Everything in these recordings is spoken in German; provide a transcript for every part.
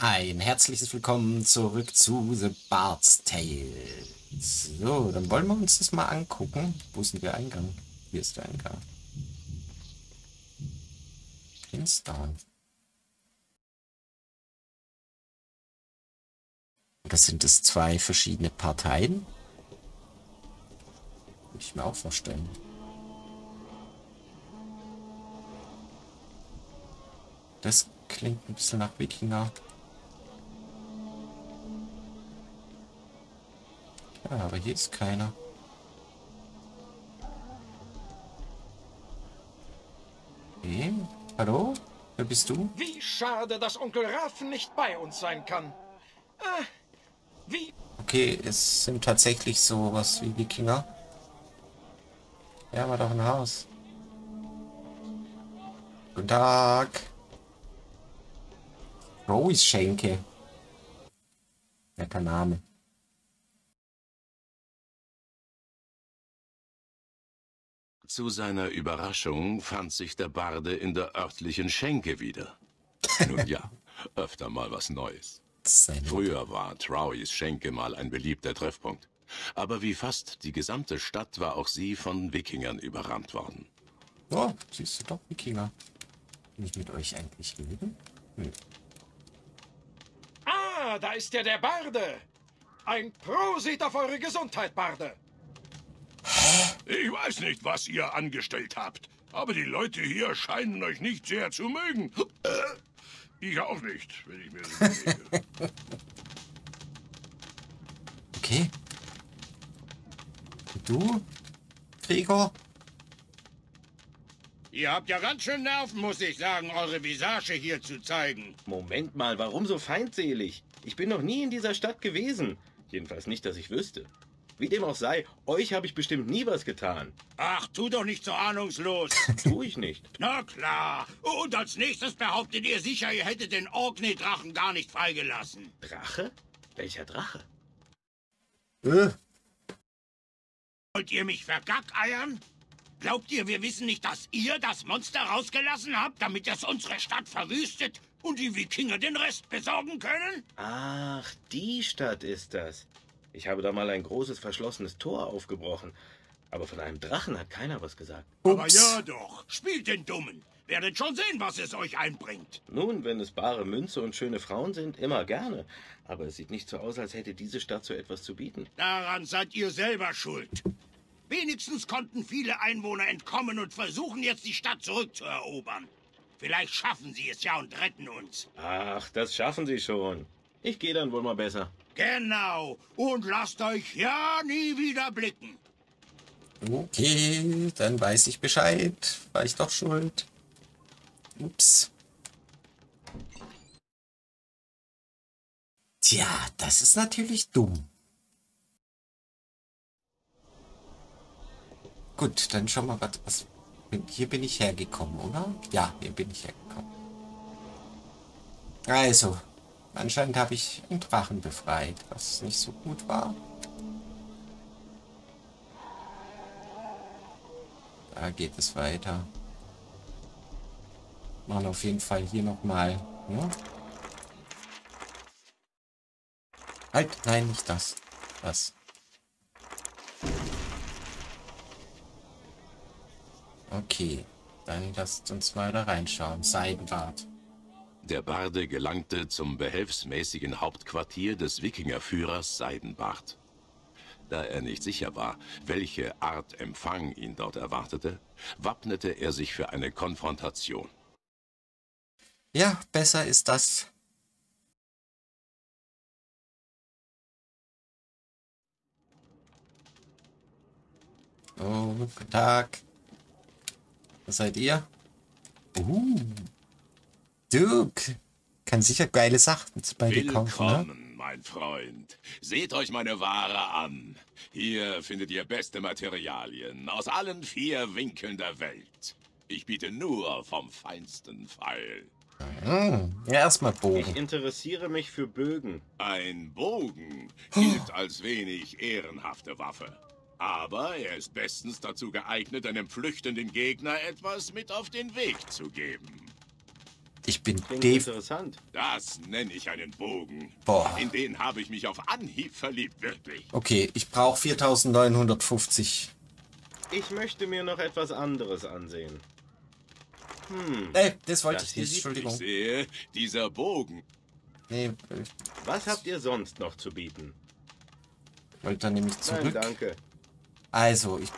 Ein herzliches Willkommen zurück zu The Bard's Tale. So, dann wollen wir uns das mal angucken. Wo ist denn der Eingang? Hier ist der Eingang. Finstown. Oder sind es zwei verschiedene Parteien? Würde ich mir auch vorstellen. Das klingt ein bisschen nach Wikinger. Ja, aber hier ist keiner. Okay. Hallo? Wer bist du? Wie schade, dass Onkel Raffen nicht bei uns sein kann. Wie? Okay, es sind tatsächlich sowas wie Wikinger. Ja, war doch ein Haus. Guten Tag. Rose Schenke. Netter Name. Zu seiner Überraschung fand sich der Barde in der örtlichen Schenke wieder. Nun ja, öfter mal was Neues. Früher war Trowys Schenke mal ein beliebter Treffpunkt. Aber wie fast die gesamte Stadt war auch sie von Wikingern überrannt worden. Oh, siehst du doch, Wikinger. Kann ich mit euch eigentlich reden? Hm. Ah, da ist ja der Barde. Ein Prosit auf eure Gesundheit, Barde. Ich weiß nicht, was ihr angestellt habt, aber die Leute hier scheinen euch nicht sehr zu mögen. Ich auch nicht, wenn ich mir so überlege. Okay. Und du, Gregor? Ihr habt ja ganz schön Nerven, muss ich sagen, eure Visage hier zu zeigen. Moment mal, warum so feindselig? Ich bin noch nie in dieser Stadt gewesen. Jedenfalls nicht, dass ich wüsste. Wie dem auch sei, euch habe ich bestimmt nie was getan. Ach, tu doch nicht so ahnungslos. Tu ich nicht. Na klar. Und als nächstes behauptet ihr sicher, ihr hättet den Orkney-Drachen gar nicht freigelassen. Drache? Welcher Drache? Wollt ihr mich vergackeiern? Glaubt ihr, wir wissen nicht, dass ihr das Monster rausgelassen habt, damit es unsere Stadt verwüstet und die Wikinger den Rest besorgen können? Ach, die Stadt ist das. Ich habe da mal ein großes verschlossenes Tor aufgebrochen. Aber von einem Drachen hat keiner was gesagt. Ups. Aber ja doch, spielt den Dummen. Werdet schon sehen, was es euch einbringt. Nun, wenn es bare Münze und schöne Frauen sind, immer gerne. Aber es sieht nicht so aus, als hätte diese Stadt so etwas zu bieten. Daran seid ihr selber schuld. Wenigstens konnten viele Einwohner entkommen und versuchen jetzt die Stadt zurückzuerobern. Vielleicht schaffen sie es ja und retten uns. Ach, das schaffen sie schon. Ich gehe dann wohl mal besser. Genau. Und lasst euch ja nie wieder blicken. Okay, dann weiß ich Bescheid. War ich doch schuld. Ups. Tja, das ist natürlich dumm. Gut, dann schauen wir mal, was... Hier bin ich hergekommen, oder? Ja, hier bin ich hergekommen. Also... Anscheinend habe ich einen Drachen befreit, was nicht so gut war. Da geht es weiter. Machen auf jeden Fall hier nochmal. Ja? Halt, nein, nicht das. Das. Okay, dann lasst uns mal da reinschauen. Seidenbart. Der Barde gelangte zum behelfsmäßigen Hauptquartier des Wikingerführers Seidenbart. Da er nicht sicher war, welche Art Empfang ihn dort erwartete, wappnete er sich für eine Konfrontation. Ja, besser ist das. Oh, guten Tag. Was seid ihr? Duke, kann sicher geile Sachen bei dir kaufen, ne? Willkommen, mein Freund. Seht euch meine Ware an. Hier findet ihr beste Materialien aus allen 4 Winkeln der Welt. Ich biete nur vom feinsten Pfeil. Ja, erstmal Bogen. Ich interessiere mich für Bögen. Ein Bogen gilt als wenig ehrenhafte Waffe. Aber er ist bestens dazu geeignet, einem flüchtenden Gegner etwas mit auf den Weg zu geben. Ich bin interessant. Das nenne ich einen Bogen. Boah. In den habe ich mich auf Anhieb verliebt, wirklich. Okay, ich brauche 4950. Ich möchte mir noch etwas anderes ansehen. Ey, das wollte ich nicht. Entschuldigung. Ich sehe, dieser Bogen. Nee. Was habt ihr sonst noch zu bieten? Wollt ihr nämlich zurück? Nein, danke. Also, ich...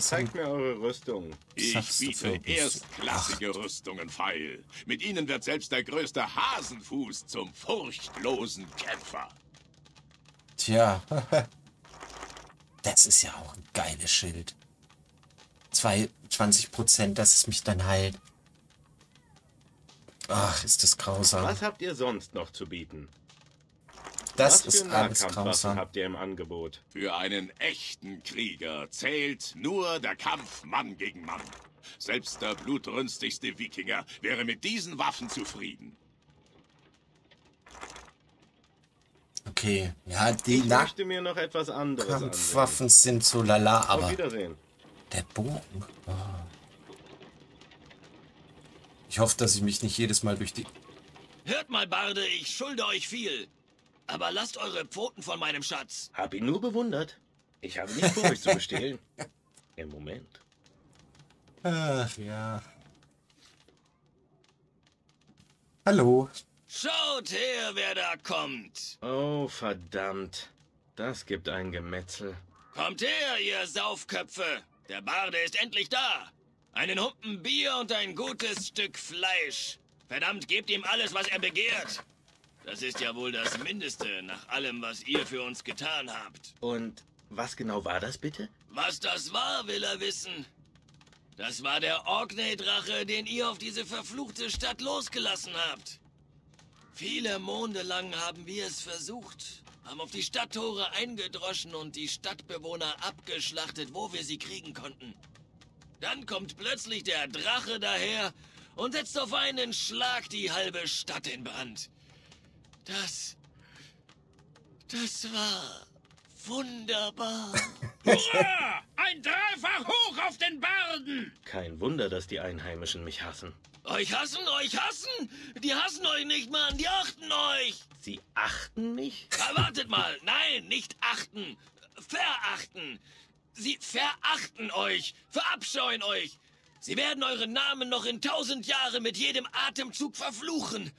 Zeigt mir eure Rüstung. Ich biete erstklassige Rüstungen feil. Mit ihnen wird selbst der größte Hasenfuß zum furchtlosen Kämpfer. Tja. Das ist ja auch ein geiles Schild. 20%, dass es mich dann heilt. Ach, ist das grausam. Was habt ihr sonst noch zu bieten? Das ist alles grausam. Habt ihr im Angebot? Für einen echten Krieger zählt nur der Kampf Mann gegen Mann. Selbst der blutrünstigste Wikinger wäre mit diesen Waffen zufrieden. Okay, ja, die Kampfwaffen sind so lala, aber der Bogen. Oh. Ich hoffe, dass ich mich nicht jedes Mal durch die... Hört mal, Barde, ich schulde euch viel. Aber lasst eure Pfoten von meinem Schatz. Hab ihn nur bewundert. Ich habe nicht vor, euch zu bestehlen. Im Moment. Ach ja. Hallo. Schaut her, wer da kommt. Oh, verdammt. Das gibt ein Gemetzel. Kommt her, ihr Saufköpfe. Der Barde ist endlich da. Einen Humpen Bier und ein gutes Stück Fleisch. Verdammt, gebt ihm alles, was er begehrt. Das ist ja wohl das Mindeste, nach allem, was ihr für uns getan habt. Und was genau war das bitte? Was das war, will er wissen. Das war der Orkney-Drache, den ihr auf diese verfluchte Stadt losgelassen habt. Viele Monde lang haben wir es versucht, haben auf die Stadttore eingedroschen und die Stadtbewohner abgeschlachtet, wo wir sie kriegen konnten. Dann kommt plötzlich der Drache daher und setzt auf einen Schlag die halbe Stadt in Brand. Das war wunderbar. Hurra! Ein dreifach hoch auf den Barden! Kein Wunder, dass die Einheimischen mich hassen. Euch hassen? Euch hassen? Die hassen euch nicht, Mann. Die achten euch. Sie achten mich? Wartet mal. Nein, nicht achten. Verachten. Sie verachten euch. Verabscheuen euch. Sie werden euren Namen noch in 1000 Jahren mit jedem Atemzug verfluchen.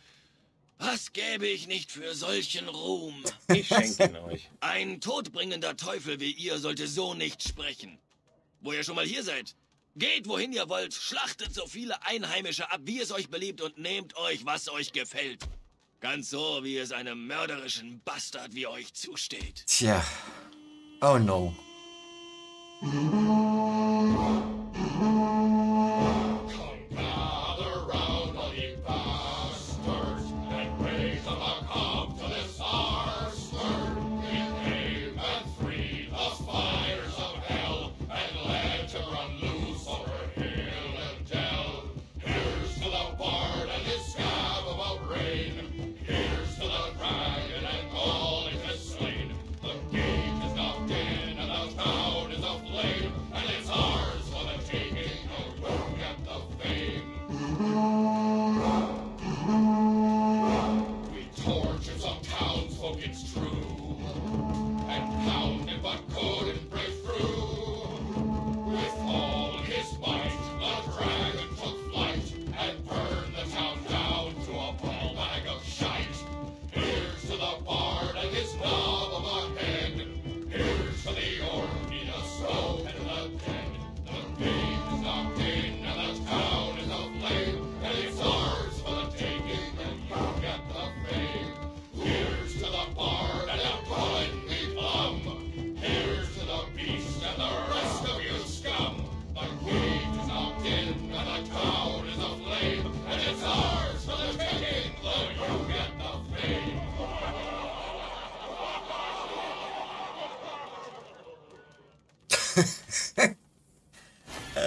Was gäbe ich nicht für solchen Ruhm? Ich schenke ihn euch. Ein todbringender Teufel wie ihr sollte so nicht sprechen. Wo ihr schon mal hier seid, geht wohin ihr wollt, schlachtet so viele Einheimische ab, wie es euch beliebt und nehmt euch, was euch gefällt. Ganz so, wie es einem mörderischen Bastard wie euch zusteht. Tja. Oh no.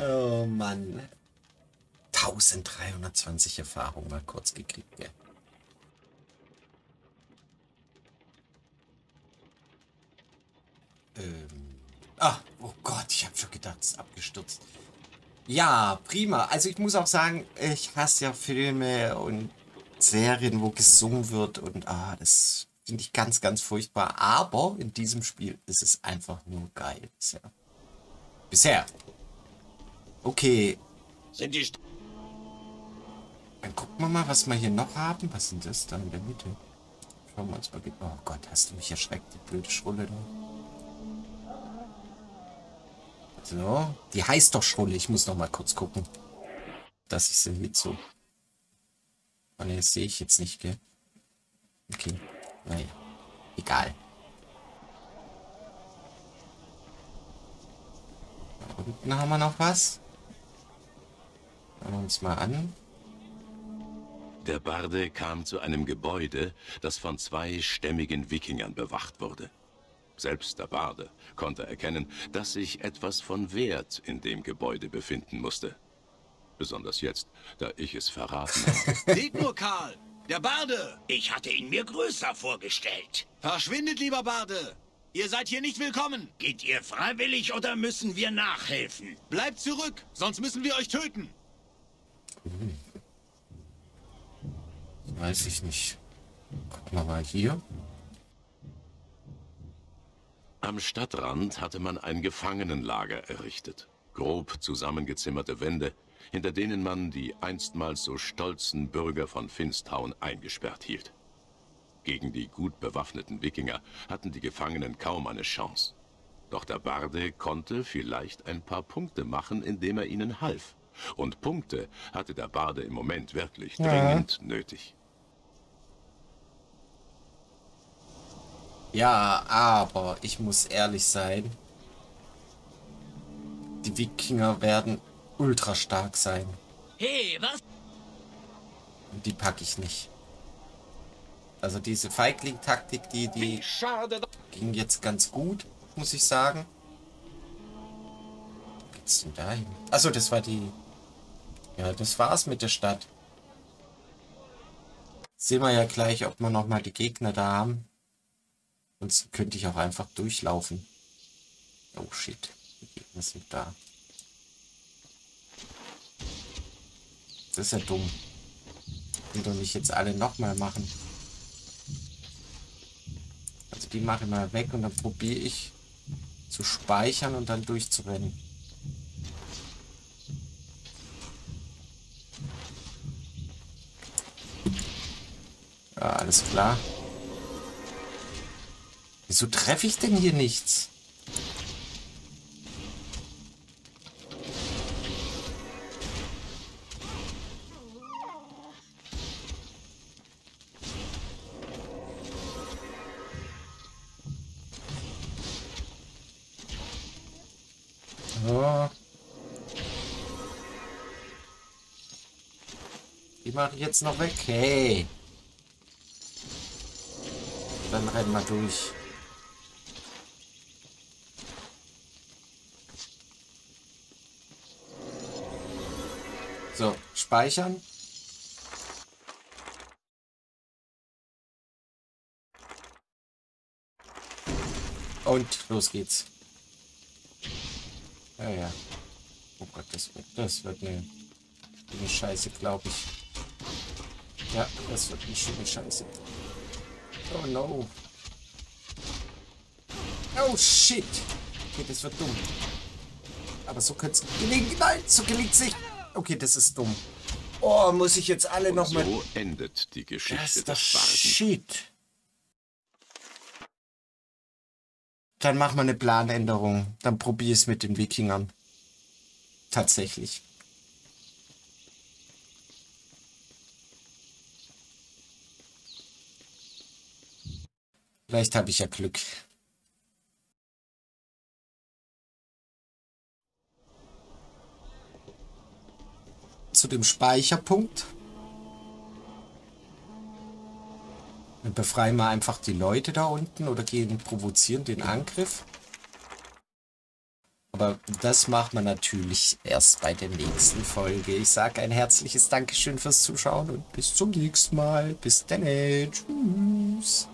Oh Mann. 1320 Erfahrung mal kurz gekriegt, ja. Oh Gott, ich habe schon gedacht, es ist abgestürzt. Ja, prima. Also ich muss auch sagen, ich hasse ja Filme und Serien, wo gesungen wird und das finde ich ganz, ganz furchtbar. Aber in diesem Spiel ist es einfach nur geil. Bisher. Okay. Sind die Dann gucken wir mal, was wir hier noch haben. Was sind das da in der Mitte? Schauen wir uns mal. Oh Gott, hast du mich erschreckt, die blöde Schrulle da. So, die heißt doch Schrulle. Ich muss noch mal kurz gucken, dass ich sie mit so. Oh ne, das sehe ich jetzt nicht, gell? Okay, naja, egal. Da unten haben wir noch was. Schauen wir uns mal an. Der Barde kam zu einem Gebäude, das von zwei stämmigen Wikingern bewacht wurde. Selbst der Barde konnte erkennen, dass sich etwas von Wert in dem Gebäude befinden musste. Besonders jetzt, da ich es verraten habe. Seht nur, Karl! Der Barde! Ich hatte ihn mir größer vorgestellt. Verschwindet, lieber Barde! Ihr seid hier nicht willkommen! Geht ihr freiwillig oder müssen wir nachhelfen? Bleibt zurück, sonst müssen wir euch töten! Weiß ich nicht. Gucken wir mal hier. Am Stadtrand hatte man ein Gefangenenlager errichtet. Grob zusammengezimmerte Wände, hinter denen man die einstmals so stolzen Bürger von Finstown eingesperrt hielt. Gegen die gut bewaffneten Wikinger hatten die Gefangenen kaum eine Chance. Doch der Barde konnte vielleicht ein paar Punkte machen, indem er ihnen half. Und Punkte hatte der Barde im Moment wirklich dringend nötig. Ja, aber ich muss ehrlich sein, die Wikinger werden ultra stark sein. Hey, was? Und die packe ich nicht. Also diese Feigling-Taktik, die ging jetzt ganz gut, muss ich sagen. Wo geht's denn da hin? Achso, das war die... Ja, das war's mit der Stadt. Jetzt sehen wir ja gleich, ob wir nochmal die Gegner da haben. Sonst könnte ich auch einfach durchlaufen. Oh shit, die Gegner sind da. Das ist ja dumm. Will doch nicht jetzt alle nochmal machen. Also die mache ich mal weg und dann probiere ich zu speichern und dann durchzurennen. Ja, alles klar. Wieso treffe ich denn hier nichts? So. Die mache ich jetzt noch weg. Hey. Dann rennen wir durch. So, speichern. Und los geht's. Ja, ja. Oh Gott, das wird eine Scheiße, glaube ich. Ja, das wird eine schöne Scheiße. Oh no. Oh shit. Okay, das wird dumm. Aber so könnte es gelingen. Nein, so gelingt es nicht. Okay, das ist dumm. Oh, muss ich jetzt alle nochmal... So endet die Geschichte des Barden. Das ist das Shit. Dann machen wir eine Planänderung. Dann probiere ich es mit den Wikingern. Tatsächlich. Vielleicht habe ich ja Glück. Zu dem Speicherpunkt. Dann befreien wir einfach die Leute da unten oder provozieren den Angriff. Aber das macht man natürlich erst bei der nächsten Folge. Ich sage ein herzliches Dankeschön fürs Zuschauen und bis zum nächsten Mal. Bis dann. Tschüss.